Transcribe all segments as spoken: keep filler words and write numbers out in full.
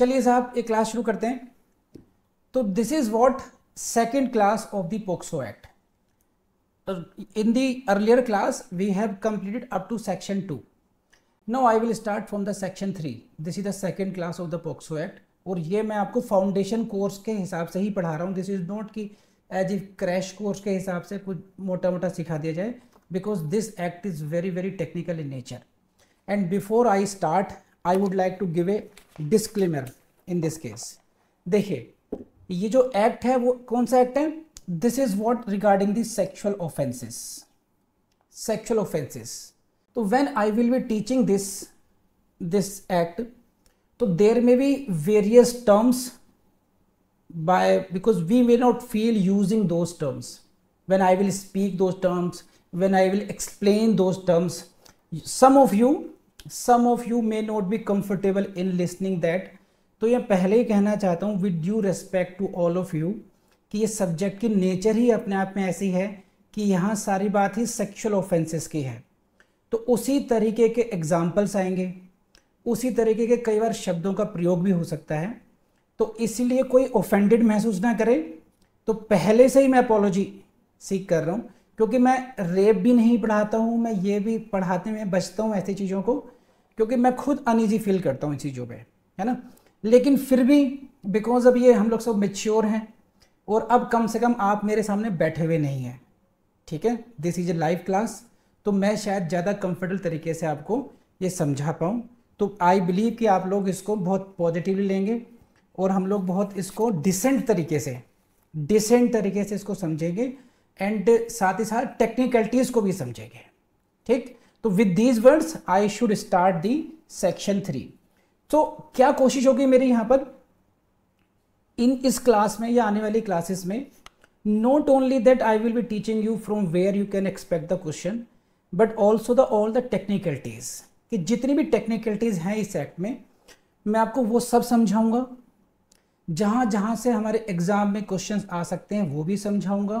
चलिए साहब एक क्लास शुरू करते हैं। तो this is what second class of the POCSO act. In the earlier class we have completed up to section two. Now I will start from the section three. This is the second class of the POCSO act और ये मैं आपको foundation course के हिसाब से ही पढ़ा रहा हूँ। दिस इज नॉट कि एज ए क्रैश कोर्स के हिसाब से कुछ मोटा मोटा सिखा दिया जाए, because this act is very very technical in nature. And before I start I would like to give a disclaimer in this case. देखिए ये जो एक्ट है वो कौन सा एक्ट है? This is what regarding the sexual offences. Sexual offences तो when I will be teaching this this act तो there may be various terms by because we may not feel using those terms when I will speak those terms, when I will explain those terms. Some of you, some of you may not be comfortable in listening that. तो ये पहले ही कहना चाहता हूँ with due respect to all of you कि ये subject की nature ही अपने आप में ऐसी है कि यहाँ सारी बात ही sexual offences की है। तो उसी तरीके के examples आएंगे, उसी तरीके के कई बार शब्दों का प्रयोग भी हो सकता है। तो इसलिए कोई ऑफेंडेड महसूस ना करे, तो पहले से ही मैं अपॉलॉजी सीख कर रहा हूँ क्योंकि मैं रेप भी नहीं पढ़ाता हूँ, मैं ये भी पढ़ाते में बचता हूँ ऐसी चीज़ों को, क्योंकि मैं खुद अनईजी फील करता हूँ इन चीज़ों पे, है ना। लेकिन फिर भी बिकॉज अब ये हम लोग सब मैच्योर हैं और अब कम से कम आप मेरे सामने बैठे हुए नहीं हैं, ठीक है। This is a live class तो मैं शायद ज़्यादा कम्फर्टेबल तरीके से आपको ये समझा पाऊँ। तो आई बिलीव कि आप लोग इसको बहुत पॉजिटिवली लेंगे और हम लोग बहुत इसको डिसेंट तरीके से डिसेंट तरीके से इसको समझेंगे एंड साथ ही साथ टेक्निकलिटीज़ को भी समझेंगे, ठीक। तो with these words I should start the section three. तो क्या कोशिश होगी मेरी यहाँ पर इन इस क्लास में या आने वाली क्लासेस में, not only that I will be teaching you from where you can expect the question but also the all the technicalities, कि जितनी भी टेक्निकलिटीज़ हैं इस एक्ट में मैं आपको वो सब समझाऊँगा। जहाँ जहाँ से हमारे एग्ज़ाम में क्वेश्चंस आ सकते हैं वो भी समझाऊंगा।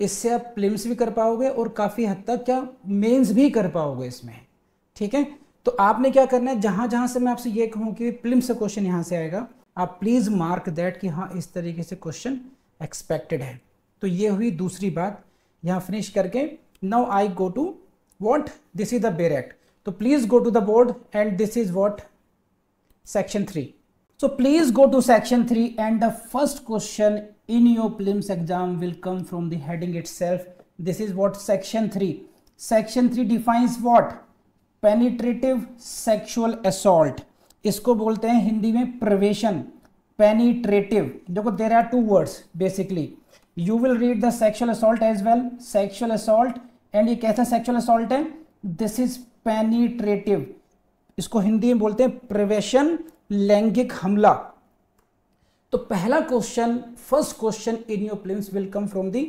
इससे आप प्रीलिम्स भी कर पाओगे और काफ़ी हद तक क्या मेंस भी कर पाओगे इसमें, ठीक है। तो आपने क्या करना है, जहाँ जहाँ से मैं आपसे ये कहूँ कि प्रीलिम्स से क्वेश्चन यहाँ से आएगा, आप प्लीज़ मार्क दैट कि हाँ इस तरीके से क्वेश्चन एक्सपेक्टेड है। तो ये हुई दूसरी बात यहाँ फिनिश करके। Now I go to what this is the bare act. तो please go to the board and this is what section three. So please go to section three and the first question in your prelims exam will come from the heading itself. This is what section three. Section three defines what? Penetrative sexual assault. इसको बोलते हैं हिंदी में प्रवेशन, penetrative. देखो there are two words basically. You will read the sexual assault as well. Sexual assault and ये कैसा sexual assault है? This is penetrative. इसको हिंदी में बोलते हैं प्रवेशन, लैंगिक हमला। तो पहला question, first question in your prelims will come from the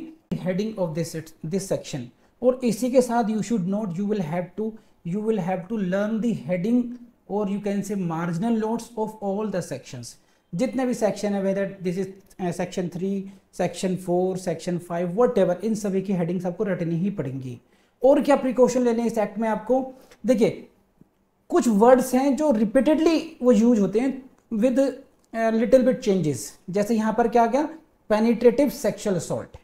heading of this this section. और इसी के साथ you should note you will have to you will have to learn the heading और you can say marginal notes of all the sections. जितने भी section है, whether this is section three, section four, section five, whatever, इन सभी की headings आपको रटनी ही पड़ेंगी। और क्या प्रिकॉशन लेने इस एक्ट में आपको, देखिए कुछ वर्ड्स हैं जो रिपीटेडली वो यूज होते हैं विद लिटिल बिट चेंजेस। जैसे यहाँ पर क्या क्या, पेनिट्रेटिव सेक्सुअल असॉल्ट,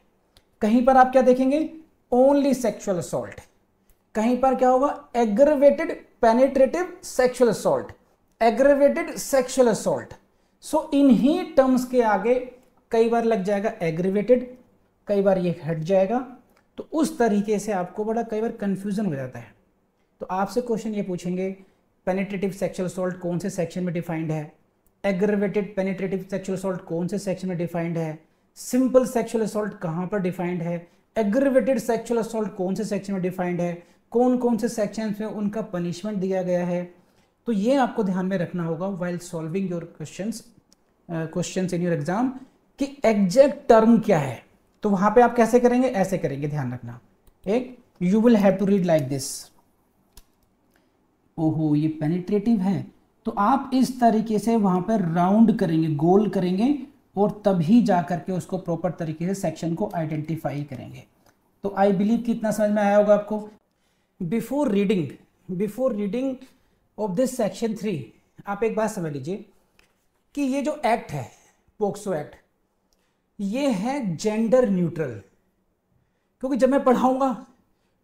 कहीं पर आप क्या देखेंगे ओनली सेक्सुअल असॉल्ट, कहीं पर क्या होगा aggravated penetrative sexual assault, aggravated sexual assault. So इन्हीं टर्म्स के आगे कई बार लग जाएगा एग्रवेटेड, कई बार ये हट जाएगा। तो उस तरीके से आपको बड़ा कई बार कन्फ्यूजन हो जाता है। तो आपसे क्वेश्चन ये पूछेंगे पेनिट्रेटिव सेक्सुअल असॉल्ट कौन से सेक्शन में डिफाइंड है, एग्रवेटेड पेनिट्रेटिव सेक्सुअल असॉल्ट कौन से सेक्शन में डिफाइंड है, सिंपल सेक्सुअल असॉल्ट कहाँ पर डिफाइंड है, एग्रवेटेड सेक्सुअल असॉल्ट कौन से सेक्शन में डिफाइंड है, कौन कौन से सेक्शन में उनका पनिशमेंट दिया गया है। तो ये आपको ध्यान में रखना होगा while solving your questions questions in your exam कि एग्जैक्ट टर्म क्या है। तो वहाँ पर आप कैसे करेंगे, ऐसे करेंगे, ध्यान रखना। एक, you will have to read like this, ओहो ये पेनिट्रेटिव है, तो आप इस तरीके से वहाँ पर राउंड करेंगे, गोल करेंगे और तभी जा करके उसको प्रॉपर तरीके से सेक्शन को आइडेंटिफाई करेंगे। तो आई बिलीव कि इतना समझ में आया होगा आपको। Before reading before reading of this section three आप एक बात समझ लीजिए कि ये जो एक्ट है पोक्सो एक्ट, ये है जेंडर न्यूट्रल। क्योंकि जब मैं पढ़ाऊंगा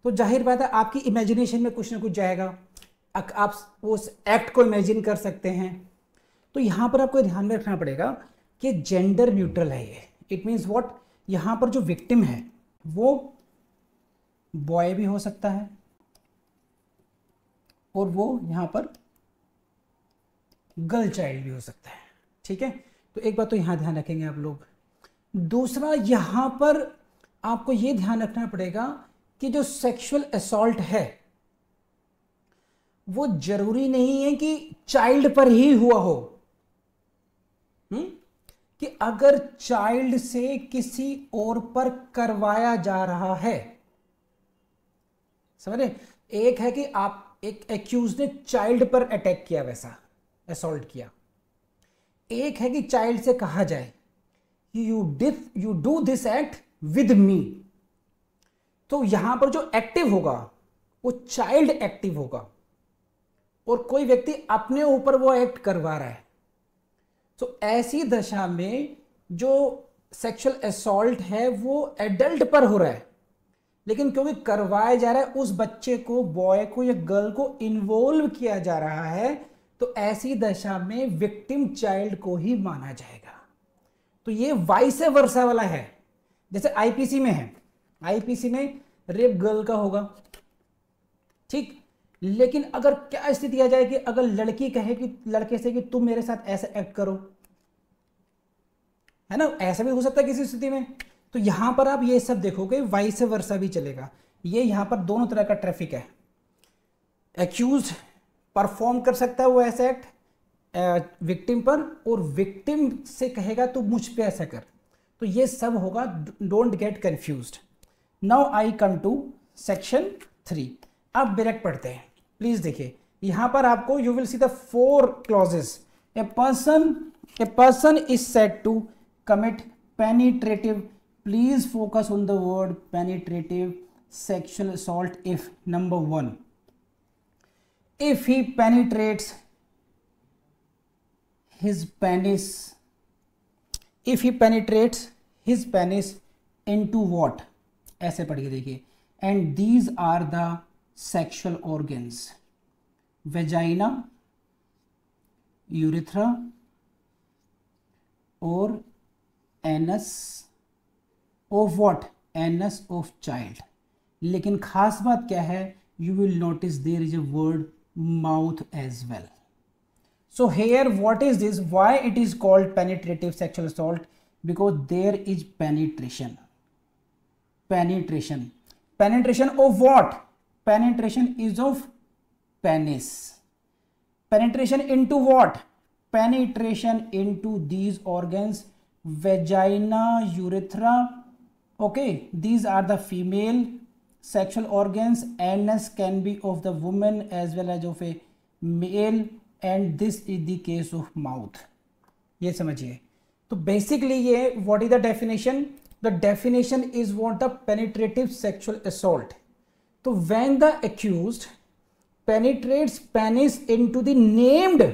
तो जाहिर बात है आपकी इमेजिनेशन में कुछ ना कुछ जाएगा, आप उस एक्ट को इमेजिन कर सकते हैं। तो यहाँ पर आपको ध्यान में रखना पड़ेगा कि जेंडर न्यूट्रल है ये। इट मीन्स व्हाट, यहाँ पर जो विक्टिम है वो बॉय भी हो सकता है और वो यहाँ पर गर्ल चाइल्ड भी हो सकता है। ठीक है, तो एक बात तो यहाँ ध्यान रखेंगे आप लोग। दूसरा, यहाँ पर आपको ये ध्यान रखना पड़ेगा कि जो सेक्सुअल असॉल्ट है वो जरूरी नहीं है कि चाइल्ड पर ही हुआ हो। हुँ? कि अगर चाइल्ड से किसी और पर करवाया जा रहा है, समझे? एक है कि आप एक एक्यूज ने चाइल्ड पर अटैक किया, वैसा असॉल्ट किया। एक है कि चाइल्ड से कहा जाए you this you do this act with me, तो यहां पर जो एक्टिव होगा वो चाइल्ड एक्टिव होगा और कोई व्यक्ति अपने ऊपर वो एक्ट करवा रहा है। तो ऐसी दशा में जो सेक्सुअल असॉल्ट है वो एडल्ट पर हो रहा है, लेकिन क्योंकि करवाया जा रहा है, उस बच्चे को, बॉय को या गर्ल को इन्वॉल्व किया जा रहा है, तो ऐसी दशा में विक्टिम चाइल्ड को ही माना जाएगा। तो ये वाइस वर्सा वाला है, जैसे आईपीसी में है। आईपीसी में रेप गर्ल का होगा, ठीक। लेकिन अगर क्या स्थिति आ जाए कि अगर लड़की कहे कि लड़के से कि तुम मेरे साथ ऐसा एक्ट करो, है ना, ऐसा भी हो सकता है किसी स्थिति में। तो यहां पर आप ये सब देखोगे, वाइस वर्सा भी चलेगा। ये यहां पर दोनों तरह का ट्रैफिक है। एक्यूज परफॉर्म कर सकता है वो ऐसा एक्ट विक्टिम पर, और विक्टिम से कहेगा तू मुझ पे ऐसा कर। तो ये सब होगा, don't get confused. Now I come to section three. अब डायरेक्ट पढ़ते हैं, प्लीज देखिए। यहां पर आपको you will see the four clauses. A person a person is said to commit penetrative, please focus on the word penetrative, sexual assault if, number one, if he penetrates his penis if he penetrates his penis into what, ऐसे पढ़िए देखिए, and these are the sexual organs, vagina, urethra or anus of what, anus of child। लेकिन खास बात क्या है, you will notice there is a word mouth as well. So here what is this, why it is called penetrative sexual assault? Because there is penetration, penetration penetration of what? Penetration is of penis, penetration into what? Penetration into these organs, vagina, urethra, okay, these are the female sexual organs, anus can be of the woman as well as of a male, and this is the case of mouth. ये समझिए। तो basically ये what is the definition? The definition is what, the penetrative sexual assault. तो when the accused penetrates penis into the named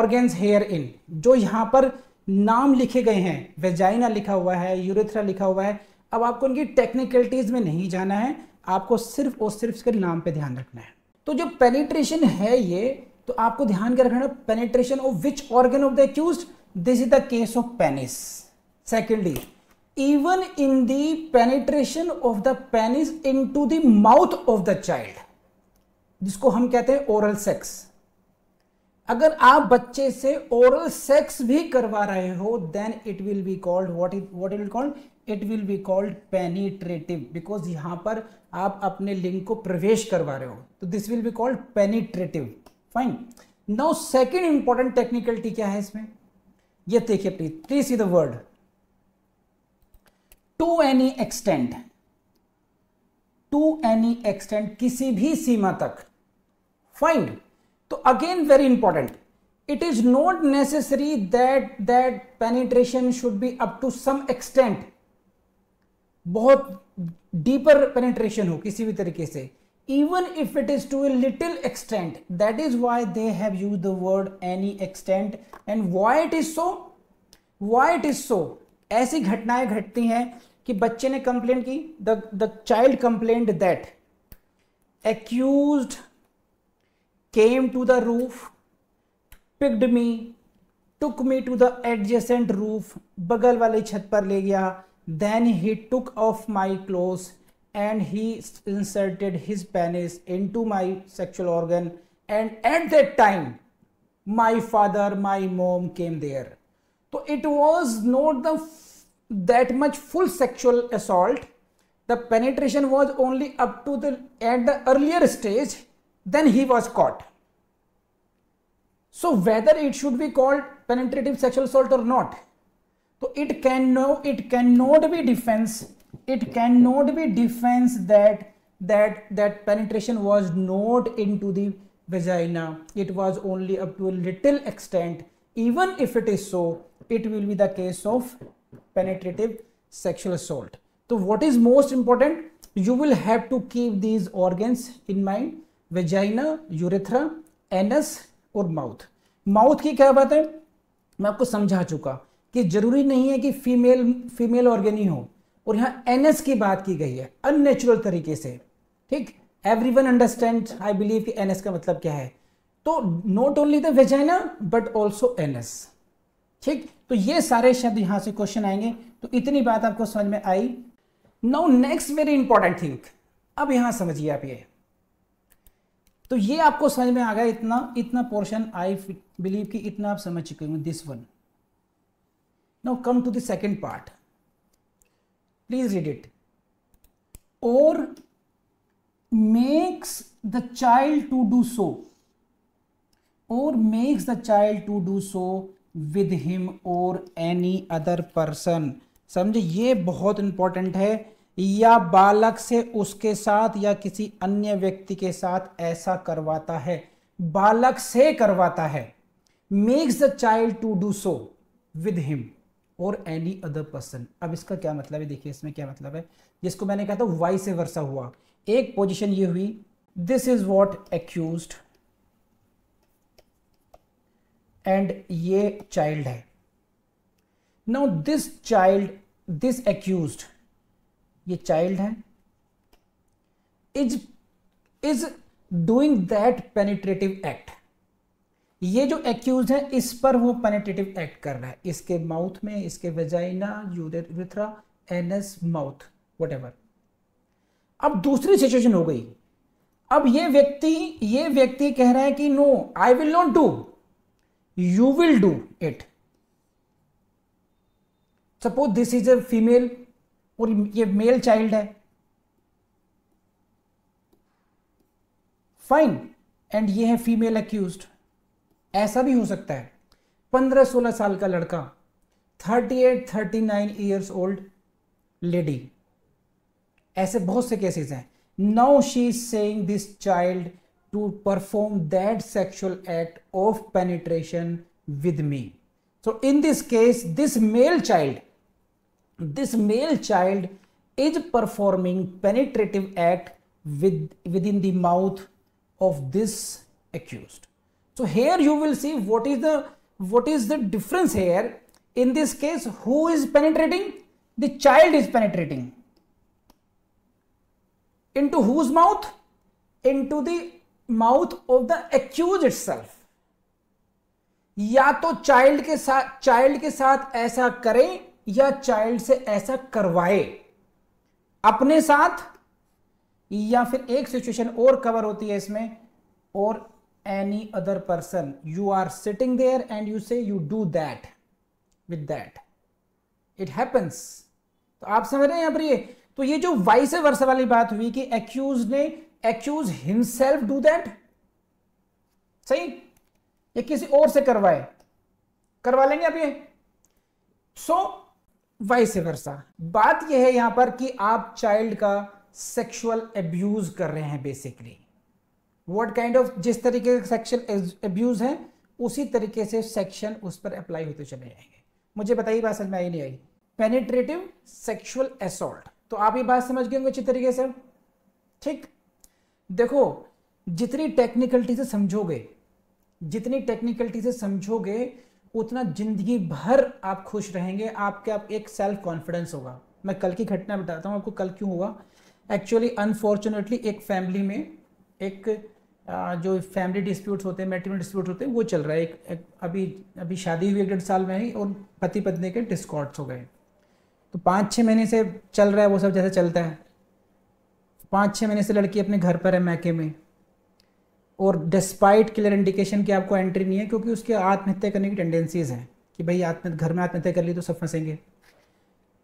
organs herein, जो यहाँ पर नाम लिखे गए हैं, vagina लिखा हुआ है, urethra लिखा हुआ है, अब आपको इनकी टेक्निकलिटीज में नहीं जाना है, आपको सिर्फ और सिर्फ इसके नाम पे ध्यान रखना है। तो जो पेनिट्रेशन है ये, तो आपको ध्यान क्या रखना है, penetration of which organ of the accused, this is the case of penis. Secondly, even in the penetration of the penis into the mouth of the child, जिसको हम कहते हैं ओरल सेक्स, अगर आप बच्चे से ओरल सेक्स भी करवा रहे हो, then it will be called what is what it will called it will be called penetrative, because यहाँ पर आप अपने लिंग को प्रवेश करवा रहे हो, तो this will be called penetrative. Fine, now second important technicality क्या है इसमें, ये देखिए please please see the word, to any extent, to any extent, किसी भी सीमा तक। फाइन, तो again very important, it is not necessary that that penetration should be up to some extent, बहुत deeper penetration हो किसी भी तरीके से, even if it is to a little extent. That is why they have used the word any extent. And why it is so? Why it is so? ऐसी घटनाएं घटती हैं कि बच्चे ने कंप्लेंट की, the the child complaint that accused came to the roof, picked me, took me to the adjacent roof, बगल वाली छत पर ले गया, then he took off my clothes and he inserted his penis into my sexual organ, and at that time my father, my mom came there. So it was not the that much full sexual assault. The penetration was only up to the at the earlier stage. Then he was caught. So whether it should be called penetrative sexual assault or not, so it can no, it cannot be defense. It cannot be defense that that that penetration was not into the vagina. It was only up to a little extent. Even if it is so, it will be the case of penetrative sexual assault. So what is most important? You will have to keep these organs in mind. Vagina, urethra, anus और mouth. Mouth की क्या बात है मैं आपको समझा चुका कि जरूरी नहीं है कि फीमेल फीमेल ऑर्गन ही हो, और यहाँ एनस की बात की गई है अननेचुरल तरीके से। ठीक, एवरीवन अंडरस्टैंड आई बिलीव कि एनस का मतलब क्या है। तो not only the vagina but also anus. ठीक, तो ये सारे शब्द यहाँ से क्वेश्चन आएंगे। तो इतनी बात आपको समझ में आई। Now next very important thing, अब यहाँ समझिए आप ये। तो ये आपको समझ में आ गया इतना इतना पोर्शन। आई बिलीव कि इतना आप समझ चुके होंगे this one. Now come to the second part, please read it. और makes the child to do so, और makes the child to do so with him और एनी अदर पर्सन। समझे, ये बहुत इंपॉर्टेंट है। या बालक से उसके साथ या किसी अन्य व्यक्ति के साथ ऐसा करवाता है, बालक से करवाता है। Makes the child to do so with him और एनी अदर पर्सन। अब इसका क्या मतलब है, देखिए इसमें क्या मतलब है। जिसको मैंने कहा था वाइस वर्सा हुआ, एक पोजीशन ये हुई this is what accused and ये चाइल्ड है। Now this child, this accused ये चाइल्ड है, is is doing that penetrative act. ये जो एक्यूज है इस पर वो पेनिट्रेटिव एक्ट कर रहा है, इसके माउथ में, इसके vagina, urethra, anus, mouth, whatever. अब दूसरी सिचुएशन हो गई। अब ये व्यक्ति ये व्यक्ति कह रहा है कि no I will not do, you will do it. Suppose this is a female और ये मेल चाइल्ड है, फाइन, एंड ये है फीमेल एक्यूज्ड। ऐसा भी हो सकता है पंद्रह सोलह साल का लड़का, अड़तीस उनतालीस इयर्स ओल्ड लेडी, ऐसे बहुत से केसेस हैं। Now she is saying this child to perform that sexual act of penetration with me. So in this case this male child This male child is performing penetrative act with within the mouth of this accused. So here you will see what is the what is the difference here. In this case, who is penetrating? The child is penetrating. Into whose mouth? Into the mouth of the accused itself. या तो child के साथ child के साथ ऐसा करें या child से ऐसा करवाए अपने साथ, या फिर एक सिचुएशन और कवर होती है इसमें, और any other person. You are sitting there and you say you do that with that, it happens. तो आप समझ रहे हैं यहाँ पर ये। तो ये जो वाइस वर्सा वाली बात हुई कि एक्यूज ने एक्यूज हिमसेल्फ डू दैट, सही, या किसी और से करवाए, करवा लेंगे आप ये। So so, vice versa. बात यह है यहां पर कि आप चाइल्ड का सेक्सुअल एब्यूज कर रहे हैं बेसिकली। व्हाट काइंड ऑफ, जिस तरीके से सेक्सुअल एब्यूज है उसी तरीके से सेक्शन उस पर अप्लाई होते चले जाएंगे। मुझे बताइए बात समझ में आई नहीं आई? पेनिट्रेटिव सेक्सुअल असॉल्ट, तो आप ये बात समझ गए होंगे अच्छी तरीके से। ठीक, देखो जितनी टेक्निकलिटी से समझोगे जितनी टेक्निकलिटी से समझोगे उतना जिंदगी भर आप खुश रहेंगे, आपके आप एक सेल्फ कॉन्फिडेंस होगा। मैं कल की घटना बताता हूँ आपको कल क्यों हुआ। एक्चुअली अनफॉर्चुनेटली एक फैमिली में एक जो फैमिली डिस्प्यूट होते हैं, मैट्रिमोनियल डिस्प्यूट होते हैं, वो चल रहा है। एक, एक अभी अभी शादी हुई एक डेढ़ साल में ही और पति पत्नी के डिस्कॉर्ड्स हो गए। तो पाँच छः महीने से चल रहा है वो सब, जैसे चलता है। पाँच छः महीने से लड़की अपने घर पर है मैके में, और डिस्पाइट क्लियर इंडिकेशन कि आपको एंट्री नहीं है, क्योंकि उसके आत्महत्या करने की टेंडेंसीज़ हैं कि भाई आत्म घर में आत्महत्या कर ली तो सब फंसेंगे।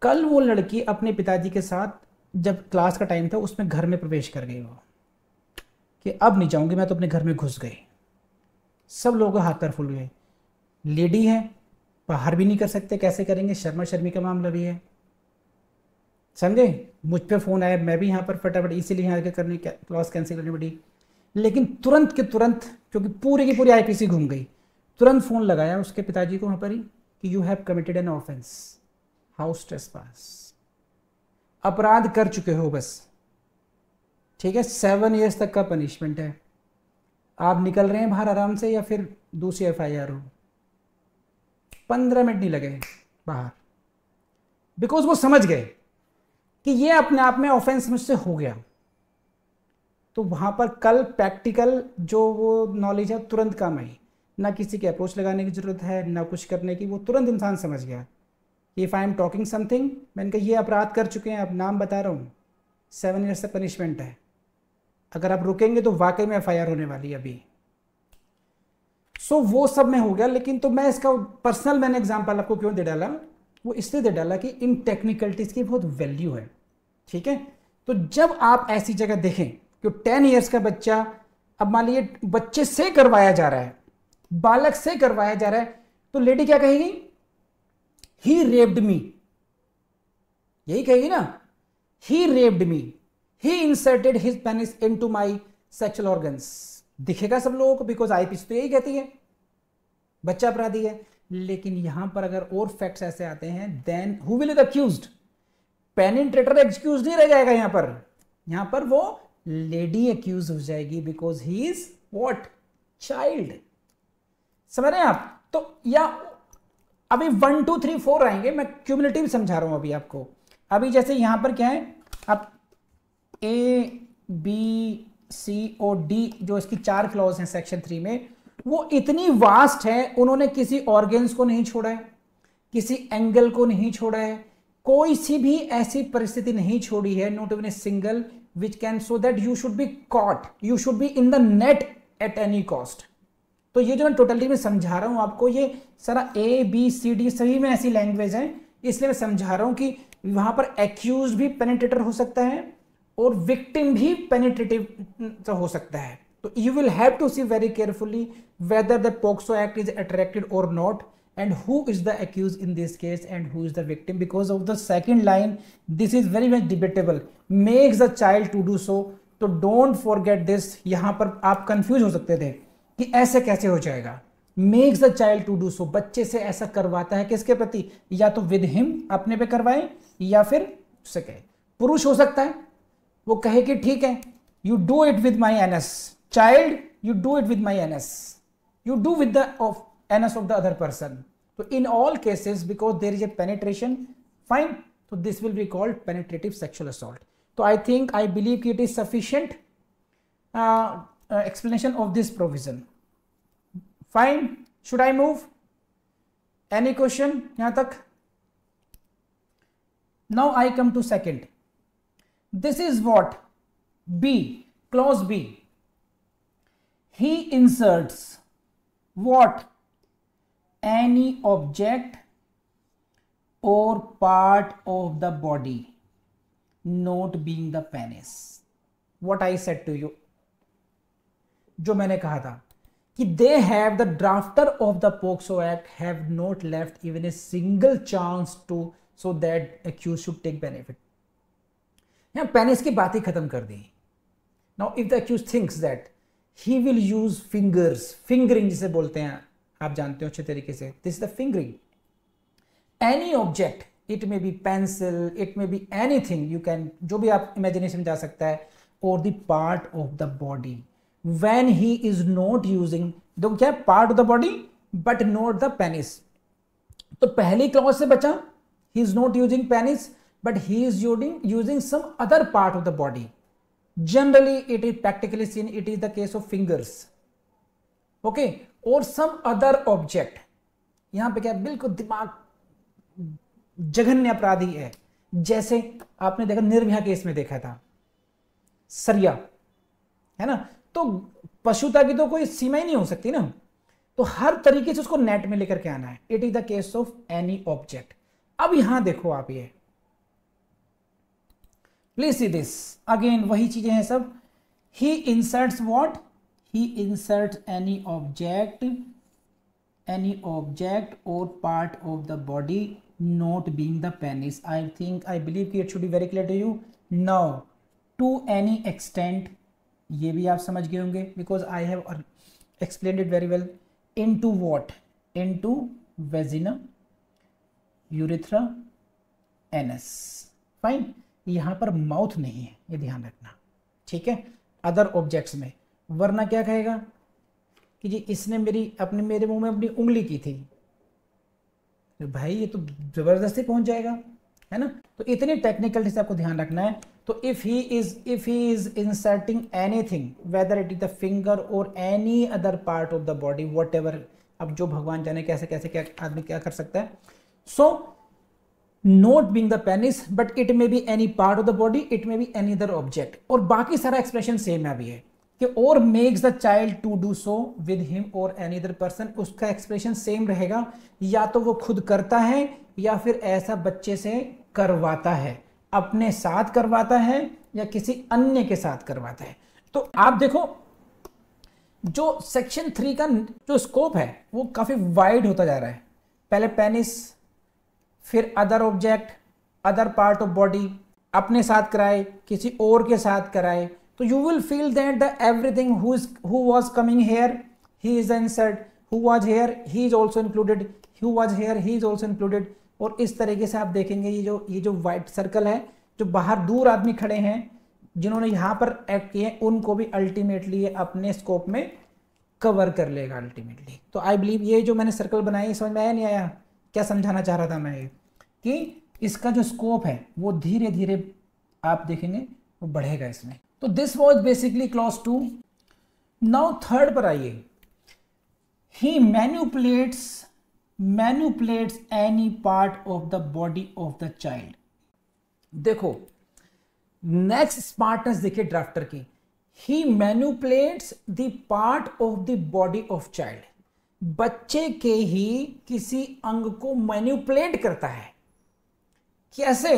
कल वो लड़की अपने पिताजी के साथ जब क्लास का टाइम था उसमें घर में प्रवेश कर गई वो, कि अब नहीं जाऊंगी मैं तो, अपने घर में घुस गई। सब लोग हाथ पैर फूल गए। लेडी है, बाहर भी नहीं कर सकते, कैसे करेंगे, शर्मा शर्मी का मामला भी है, समझे। मुझ पर फ़ोन आया, मैं भी यहाँ पर फटाफट इसीलिए यहाँ करने क्लास कैंसिल करनी पड़ी। लेकिन तुरंत के तुरंत, क्योंकि पूरी की पूरी आईपीसी घूम गई, तुरंत फ़ोन लगाया उसके पिताजी को वहाँ पर ही कि you have committed an offence, house trespass, अपराध कर चुके हो बस, ठीक है। सेवन इयर्स तक का पनिशमेंट है। आप निकल रहे हैं बाहर आराम से या फिर दूसरी एफआईआर हो। पंद्रह मिनट नहीं लगे बाहर, बिकॉज वो समझ गए कि ये अपने आप में ऑफेंस मुझसे हो गया। तो वहाँ पर कल प्रैक्टिकल जो वो नॉलेज है तुरंत काम आई, ना किसी की अप्रोच लगाने की ज़रूरत है, ना कुछ करने की। वो तुरंत इंसान समझ गया कि if I am talking something, मैंने कहा ये अपराध कर चुके हैं, आप नाम बता रहा हूँ, सेवन ईयर्स से पनिशमेंट है, अगर आप रुकेंगे तो वाकई में एफ आई आर होने वाली है अभी। सो so, वो सब में हो गया। लेकिन तो मैं इसका पर्सनल मैंने एग्जाम्पल आपको क्यों दे डाला, वो इसलिए दे डाला कि इन टेक्निकलिटीज़ की बहुत वैल्यू है, ठीक है। तो जब आप ऐसी जगह देखें कि टेन ईयर्स का बच्चा, अब मान लीजिए बच्चे से करवाया जा रहा है, बालक से करवाया जा रहा है, तो लेडी क्या कहेगी, ही रेप्ड मी, यही कहेगी ना, he raped me, he inserted his penis into my sexual organs, दिखेगा सब लोगों को, बिकॉज आईपीसी तो यही कहती है बच्चा अपराधी है। लेकिन यहां पर अगर और फैक्ट्स ऐसे आते हैं, then who will be the accused, penetrator excuse नहीं रह जाएगा यहां पर, यहां पर वो लेडी एक्यूज हो जाएगी, because he is what child, समझ रहे हैं आप। तो या अभी वन टू थ्री फोर आएंगे, मैं क्यूमुलेटिव समझा रहा हूं अभी आपको। अभी जैसे यहां पर क्या है, आप A B C O D जो इसकी चार क्लॉज हैं सेक्शन थ्री में, वो इतनी वास्ट है, उन्होंने किसी ऑर्गेन्स को नहीं छोड़ा है, किसी एंगल को नहीं छोड़ा है, कोई सी भी ऐसी परिस्थिति नहीं छोड़ी है, not even a single, which can so that you should be caught, you should be in the net at any cost। तो ये जो मैं टोटलिटी में समझा रहा हूँ आपको, ये सारा A, B, C, D सभी में ऐसी लैंग्वेज है, इसलिए मैं समझा रहा हूँ कि वहाँ पर एक्यूज भी पेनिट्रेटर हो सकता है और विक्टिम भी पेनिट्रेटिव तो हो सकता है। तो you will have to see very carefully whether the POCSO act is attracted or not, and who is the accused in this case and who is the victim, because of the second line this is very much debatable, makes the child to do so। तो don't forget this, यहाँ पर आप confuse हो सकते थे कि ऐसे कैसे हो जाएगा, makes the child to do so, बच्चे से ऐसा करवाता है, किसके प्रति, या तो with him अपने पे करवाए, या फिर उससे कहे, पुरुष हो सकता है वो कहे कि ठीक है you do it with my anus child, you do it with my anus, you do with the of anus of the other person। So in all cases because there is a penetration, fine, so this will be called penetrative sexual assault। So I think I believe it is sufficient uh, uh, explanation of this provision, fine। Should I move any question yahan tak? Now I come to second, this is what B, clause B, he inserts what, any object or part of the body not being the penis, what I said to you, जो मैंने कहा था कि they have the drafter of the POCSO Act have not left even a single chance to so that accused should take benefit। यहाँ penis की बात ही खत्म कर दी। Now if the accused thinks that he will use fingers, fingering जिसे बोलते हैं आप जानते हो अच्छे तरीके से, this is the fingering, any object, it may be pencil, it may be anything, you can, जो भी आप imagination जा सकता है, or the part of the body when he is not using, देखो क्या है, part of the body but not the penis. तो पहली क्लॉज से बचा, he is not using penis but he is using some other part of the body. Generally it is practically seen, it is the case of fingers, okay, और some other object. यहां पे क्या बिल्कुल दिमाग जघन्य अपराधी है, जैसे आपने देखा निर्भया केस में देखा था, सरिया है ना। तो पशुता की तो कोई सीमा ही नहीं हो सकती ना, तो हर तरीके से उसको नेट में लेकर के आना है। It is the case of any object. अब यहां देखो आप, ये प्लीज सी दिस अगेन, वही चीजें हैं सब। He inserts what, he inserts any object, any object or part of the body not being the penis. I think, I believe कि it should be very clear to you. Now, to any extent, ये भी आप समझ गए होंगे because I have explained it very well. Into what? Into vagina, urethra, anus. Fine. यहाँ पर mouth नहीं है, ये ध्यान रखना, ठीक है, other objects में। वरना क्या कहेगा कि जी इसने मेरी अपने मेरे मुंह में अपनी उंगली की थी, भाई ये तो जबरदस्ती पहुंच जाएगा, है ना। तो इतने टेक्निकल से आपको ध्यान रखना है। तो if he is if he is inserting anything, whether it is the finger or any other part of the body, whatever, अब जो भगवान जाने कैसे कैसे क्या आदमी क्या कर सकता है। So not being the penis but it may be any part of the body, it may be any other object, और बाकी सारा एक्सप्रेशन सेम है भी है कि or makes the child to do so with him और any other person, उसका expression same रहेगा, या तो वो खुद करता है या फिर ऐसा बच्चे से करवाता है, अपने साथ करवाता है या किसी अन्य के साथ करवाता है। तो आप देखो जो सेक्शन थ्री का जो स्कोप है वो काफ़ी वाइड होता जा रहा है, पहले पेनिस, फिर other object, other part of body, अपने साथ कराए, किसी और के साथ कराए। तो you will feel that the everything who is who was coming here he is insert, who was here he is also included, who was here he is also included. और इस तरीके से आप देखेंगे ये जो ये जो वाइट सर्कल है, जो बाहर दूर आदमी खड़े हैं जिन्होंने यहाँ पर एक्ट किए, उनको भी अल्टीमेटली ये अपने स्कोप में कवर कर लेगा अल्टीमेटली। तो आई बिलीव ये जो मैंने सर्कल बनाई, समझ में आया नहीं आया, क्या समझाना चाह रहा था मैं ये, कि इसका जो स्कोप है वो धीरे धीरे आप देखेंगे वो बढ़ेगा इसमें। तो this was basically clause two. Now third पर आइए, he manipulates manipulates any part of the body of the child. देखो नेक्स्ट स्मार्टनेस देखिए ड्राफ्टर की, he manipulates the part of the body of child, बच्चे के ही किसी अंग को मैन्युपुलेट करता है, कैसे?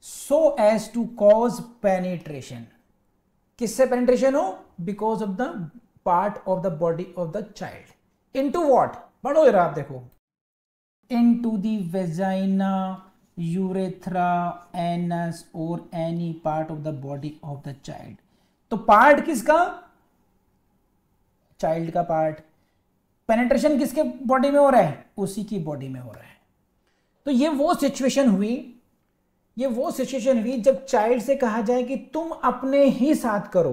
So as to cause penetration, किससे पेनिट्रेशन हो? Because of the part of the body of the child. Into what, बढ़ो जरा आप देखो, into the vagina, urethra, anus or any part of the body of the child. तो part किसका? Child का part. Penetration किसके body में हो रहा है? उसी की बॉडी में हो रहा है। तो ये वो सिचुएशन हुई ये वो सिचुएशन हुई जब चाइल्ड से कहा जाए कि तुम अपने ही साथ करो।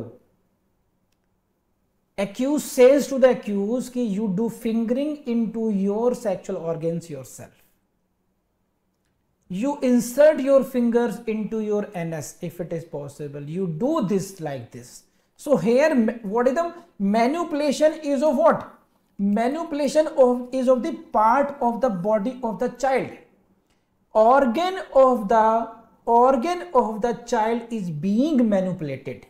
Accused says to the accused कि you do fingering into your sexual organs yourself, you insert your fingers into your anus if it is possible, you do this like this. So here what is the manipulation? Is of what? Manipulation of is of the part of the body of the child. organ of the organ of the child is being manipulated,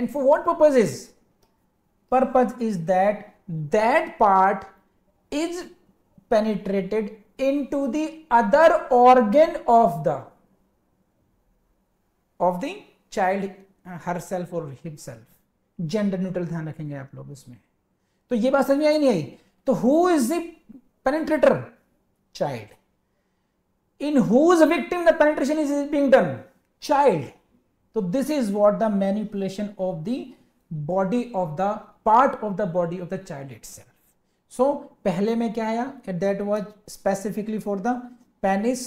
and for what purposes? Purpose is that that part is penetrated into the other organ of the of the child herself or himself. Gender neutral ध्यान रखेंगे आप लोग इसमें। तो ये बात समझ में आई नहीं आई? तो who is the penetrator? Child. In whose victim the penetration is being done? Child. So this is what the manipulation of the body of the part of the body of the child itself. So पहले में क्या आया? That was specifically for the penis.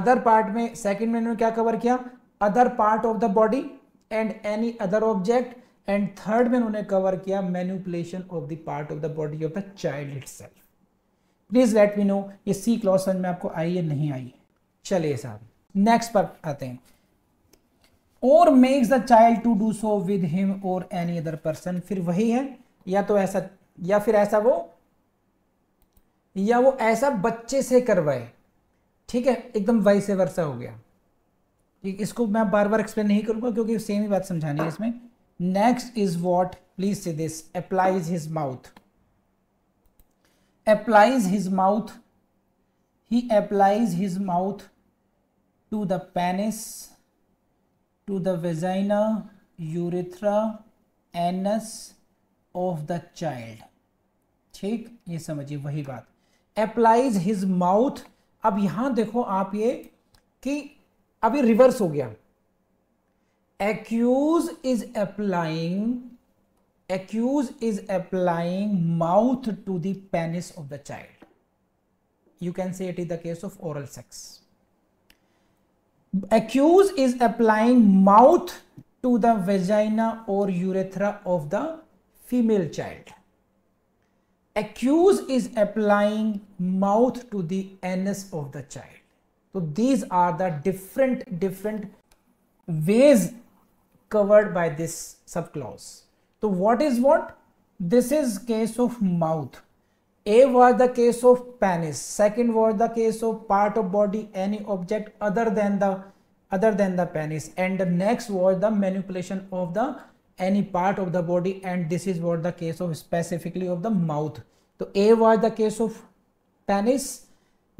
Other part में second में उन्होंने क्या cover किया? Other part of the body and any other object, and third में उन्होंने कवर किया manipulation of the part of the body of the child itself. Please let me know ये C clause समझ में आपको आई या नहीं आई। चलिए साहब नेक्स्ट पर आते हैं। और makes the child to do so with him और एनी अदर पर्सन, फिर वही है या तो ऐसा या फिर ऐसा वो या वो ऐसा बच्चे से करवाए। ठीक है, एकदम वाइस वर्सा हो गया। इसको मैं बार बार एक्सप्लेन नहीं करूंगा क्योंकि सेम ही बात समझानी है इसमें। नेक्स्ट इज व्हाट, प्लीज से this, applies his mouth, applies his mouth, he applies his mouth to the penis, to the vagina, urethra, anus of the child। ठीक, ये समझिए वही बात, applies his mouth। अब यहां देखो आप ये कि अभी रिवर्स हो गया, accuse is applying, accuse is applying mouth to the penis of the child, you can say it is the case of oral sex। accuse is applying mouth to the vagina or urethra of the female child, accuse is applying mouth to the anus of the child। so these are the different different ways covered by this subclause। तो what is what, this is case of mouth, A was the case of penis, second was the case of part of body any object other than the other than the penis, and next was the manipulation of the any part of the body, and this is what the case of specifically of the mouth. तो A was the case of penis,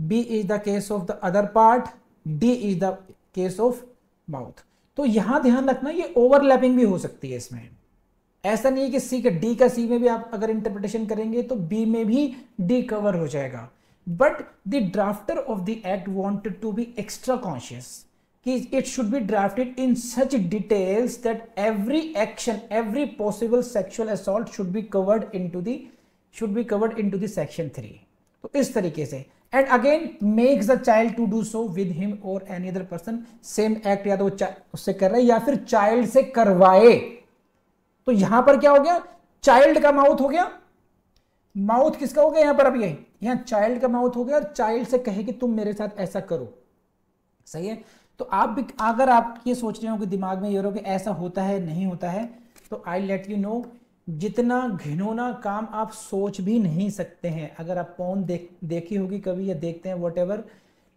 B is the case of the other part, D is the case of mouth. तो यहां ध्यान रखना ये overlapping भी हो सकती है इसमें, ऐसा नहीं है कि सी का डी का सी में भी आप अगर इंटरप्रिटेशन करेंगे तो बी में भी डी कवर हो जाएगा। But the drafter of the act wanted to be extra conscious कि it should be drafted in such details that every action, every possible sexual assault should be covered into the should be covered into the section three. तो इस तरीके से, and again makes the child to do so with him और any other person, same act या तो उससे कर रहे हैं या फिर चाइल्ड से करवाए। तो यहां पर क्या हो गया, चाइल्ड का माउथ हो गया, माउथ किसका हो गया यहां पर, अब ये यहां चाइल्ड का माउथ हो गया और चाइल्ड से कहे कि तुम मेरे साथ ऐसा करो। सही है, तो आप भी अगर आप ये सोच रहे हो कि दिमाग में ये रहो कि ऐसा होता है नहीं होता है, तो आई लेट यू नो जितना घिनौना काम आप सोच भी नहीं सकते हैं। अगर आप पॉर्न देख देखी होगी कभी या देखते हैं वॉट एवर,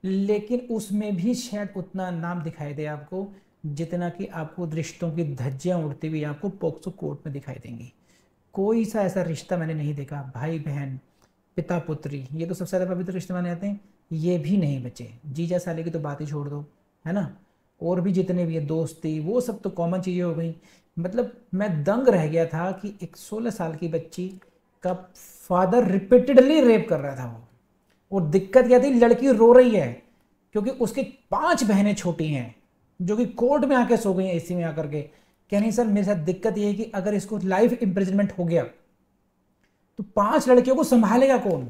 लेकिन उसमें भी शायद उतना नाम दिखाई दे आपको जितना कि आपको रिश्तों की धज्जियां उड़ती हुई आपको पोक्सो कोर्ट में दिखाई देंगी। कोई सा ऐसा रिश्ता मैंने नहीं देखा, भाई बहन, पिता पुत्री, ये तो सबसे ज़्यादा पवित्र रिश्ते माने जाते हैं, ये भी नहीं बचे। जीजा साले की तो बात ही छोड़ दो, है ना, और भी जितने भी है दोस्ती, वो सब तो कॉमन चीज़ें हो गई। मतलब मैं दंग रह गया था कि एक सोलह साल की बच्ची का फादर रिपीटेडली रेप कर रहा था वो, और दिक्कत क्या थी, लड़की रो रही है क्योंकि उसकी पाँच बहनें छोटी हैं जो कि कोर्ट में आके सो गई हैं इसी में आकर के, क्या नहीं सर मेरे साथ दिक्कत ये है कि अगर इसको लाइफ इम्प्रिजनमेंट हो गया तो पांच लड़कियों को संभालेगा कौन,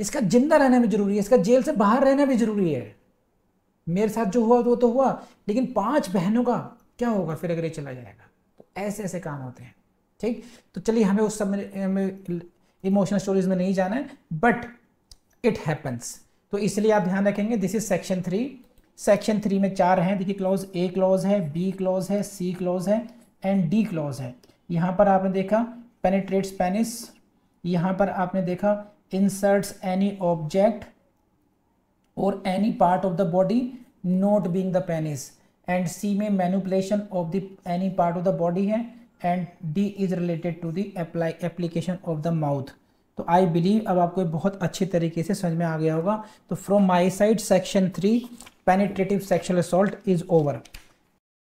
इसका जिंदा रहना भी जरूरी है, इसका जेल से बाहर रहना भी जरूरी है। मेरे साथ जो हुआ वो तो हुआ, लेकिन पांच बहनों का क्या होगा फिर अगर ये चला जाएगा। तो ऐसे ऐसे काम होते हैं। ठीक, तो चलिए हमें उस समय इमोशनल स्टोरीज में नहीं जाना है, बट इट हैपन्स, तो इसलिए आप ध्यान रखेंगे। This is section three, section three में चार हैं, देखिए क्लॉज, ए क्लॉज है, बी क्लॉज है, सी क्लॉज है एंड डी क्लॉज है। यहाँ पर आपने देखा पेनिट्रेट्स पेनिस, यहाँ पर आपने देखा इंसर्ट्स एनी ऑब्जेक्ट और any part of the body not being the penis, and C में manipulation of the any part of the body है, and D is related to the apply application of the mouth. तो I believe अब आपको बहुत अच्छे तरीके से समझ में आ गया होगा। तो from my side section three penetrative sexual assault is over.